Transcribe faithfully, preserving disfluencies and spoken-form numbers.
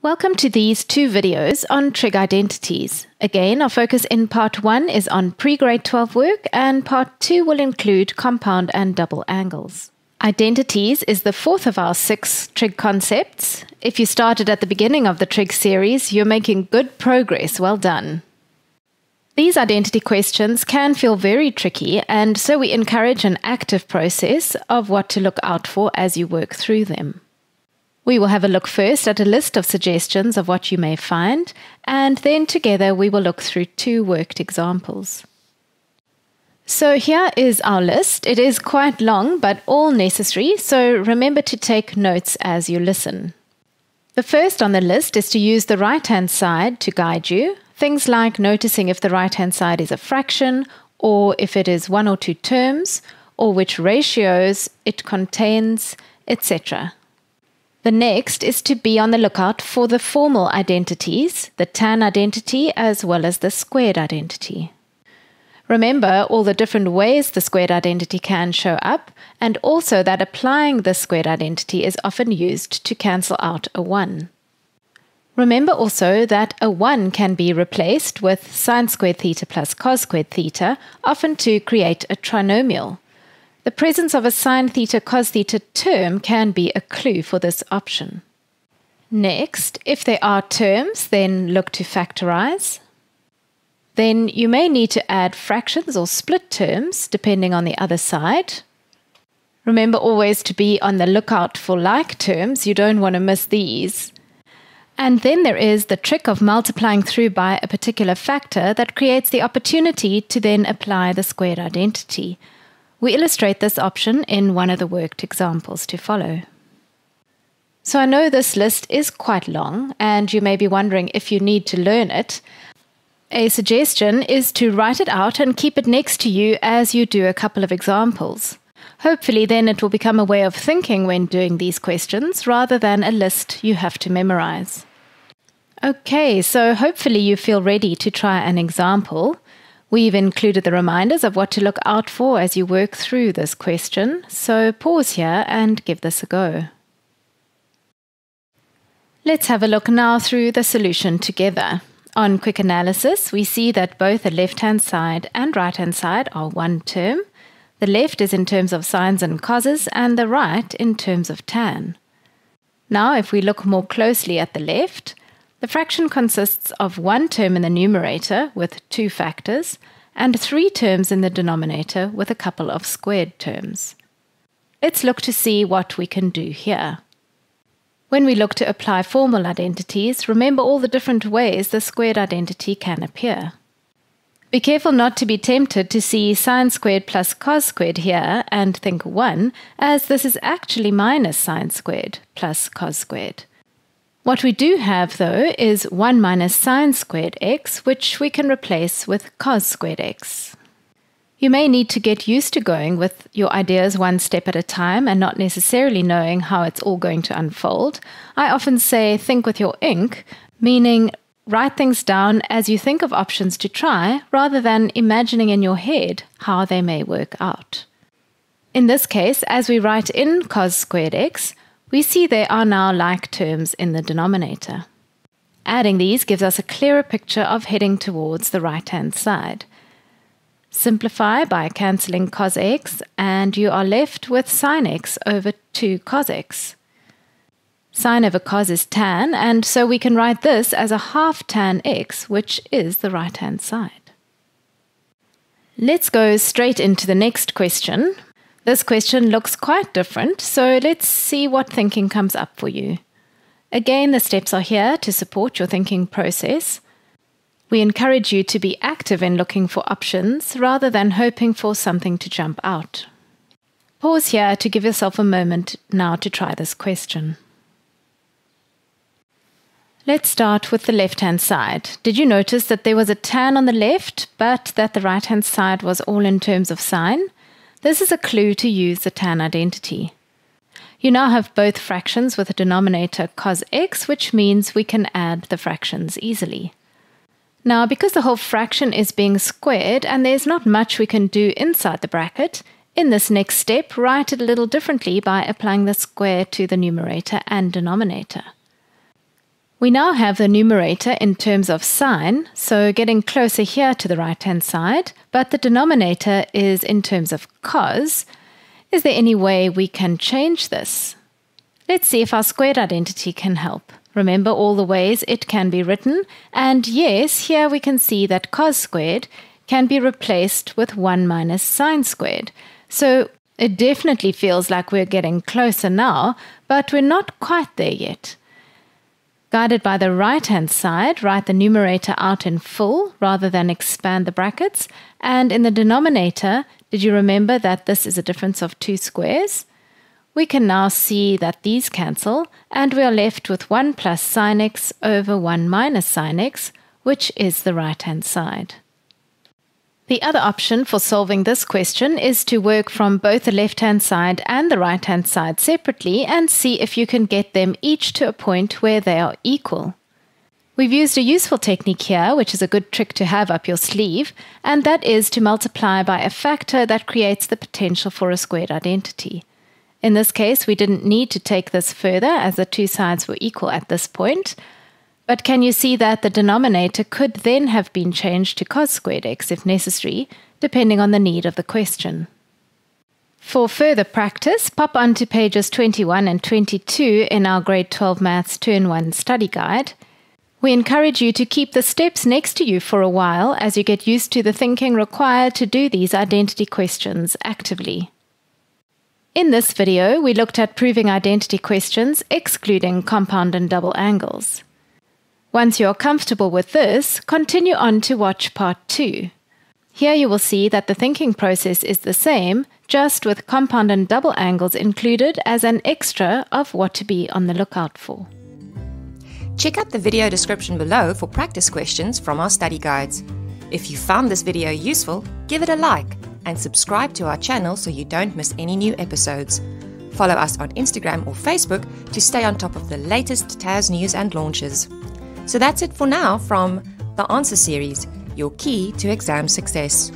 Welcome to these two videos on trig identities. Again, our focus in part one is on pre-grade twelve work and part two will include compound and double angles. Identities is the fourth of our six trig concepts. If you started at the beginning of the trig series, you're making good progress. Well done. These identity questions can feel very tricky, and so we encourage an active process of what to look out for as you work through them. We will have a look first at a list of suggestions of what you may find, and then together we will look through two worked examples. So here is our list. It is quite long, but all necessary, so remember to take notes as you listen. The first on the list is to use the right-hand side to guide you. Things like noticing if the right-hand side is a fraction, or if it is one or two terms, or which ratios it contains, et cetera. The next is to be on the lookout for the formal identities, the tan identity as well as the squared identity. Remember all the different ways the squared identity can show up, and also that applying the squared identity is often used to cancel out a one. Remember also that a one can be replaced with sine squared theta plus cos squared theta, often to create a trinomial. The presence of a sine theta cos theta term can be a clue for this option. Next, if there are terms, then look to factorize. Then you may need to add fractions or split terms, depending on the other side. Remember always to be on the lookout for like terms. You don't want to miss these. And then there is the trick of multiplying through by a particular factor that creates the opportunity to then apply the squared identity. We illustrate this option in one of the worked examples to follow. So I know this list is quite long, and you may be wondering if you need to learn it. A suggestion is to write it out and keep it next to you as you do a couple of examples. Hopefully then it will become a way of thinking when doing these questions, rather than a list you have to memorize. Okay, so hopefully you feel ready to try an example. We've included the reminders of what to look out for as you work through this question, so pause here and give this a go. Let's have a look now through the solution together. On quick analysis, we see that both the left-hand side and right-hand side are one term. The left is in terms of sines and coses, and the right in terms of tan. Now, if we look more closely at the left, the fraction consists of one term in the numerator with two factors and three terms in the denominator with a couple of squared terms. Let's look to see what we can do here. When we look to apply formal identities, remember all the different ways the squared identity can appear. Be careful not to be tempted to see sine squared plus cos squared here and think one, as this is actually minus sine squared plus cos squared. What we do have, though, is one minus sine squared x, which we can replace with cos squared x. You may need to get used to going with your ideas one step at a time and not necessarily knowing how it's all going to unfold. I often say think with your ink, meaning write things down as you think of options to try, rather than imagining in your head how they may work out. In this case, as we write in cos squared x, we see there are now like terms in the denominator. Adding these gives us a clearer picture of heading towards the right-hand side. Simplify by cancelling cos x, and you are left with sine x over two cos x. Sine over cos is tan, and so we can write this as a half tan x, which is the right-hand side. Let's go straight into the next question. This question looks quite different, so let's see what thinking comes up for you. Again, the steps are here to support your thinking process. We encourage you to be active in looking for options rather than hoping for something to jump out. Pause here to give yourself a moment now to try this question. Let's start with the left-hand side. Did you notice that there was a tan on the left, but that the right-hand side was all in terms of sine? This is a clue to use the tan identity. You now have both fractions with a denominator cos x, which means we can add the fractions easily. Now, because the whole fraction is being squared and there's not much we can do inside the bracket, in this next step, write it a little differently by applying the square to the numerator and denominator. We now have the numerator in terms of sine, so getting closer here to the right-hand side, but the denominator is in terms of cos. Is there any way we can change this? Let's see if our squared identity can help. Remember all the ways it can be written, and yes, here we can see that cos squared can be replaced with one minus sine squared. So it definitely feels like we're getting closer now, but we're not quite there yet. Guided by the right-hand side, write the numerator out in full rather than expand the brackets. And in the denominator, did you remember that this is a difference of two squares? We can now see that these cancel, and we are left with one plus sine x over one minus sine x, which is the right-hand side. The other option for solving this question is to work from both the left-hand side and the right-hand side separately and see if you can get them each to a point where they are equal. We've used a useful technique here, which is a good trick to have up your sleeve, and that is to multiply by a factor that creates the potential for a squared identity. In this case, we didn't need to take this further as the two sides were equal at this point. But can you see that the denominator could then have been changed to cos squared x if necessary, depending on the need of the question? For further practice, pop onto pages twenty-one and twenty-two in our Grade twelve Maths two in one Study Guide. We encourage you to keep the steps next to you for a while as you get used to the thinking required to do these identity questions actively. In this video, we looked at proving identity questions excluding compound and double angles. Once you're comfortable with this, continue on to watch part two. Here you will see that the thinking process is the same, just with compound and double angles included as an extra of what to be on the lookout for. Check out the video description below for practice questions from our study guides. If you found this video useful, give it a like and subscribe to our channel so you don't miss any new episodes. Follow us on Instagram or Facebook to stay on top of the latest T A S news and launches. So that's it for now from The Answer Series, your key to exam success.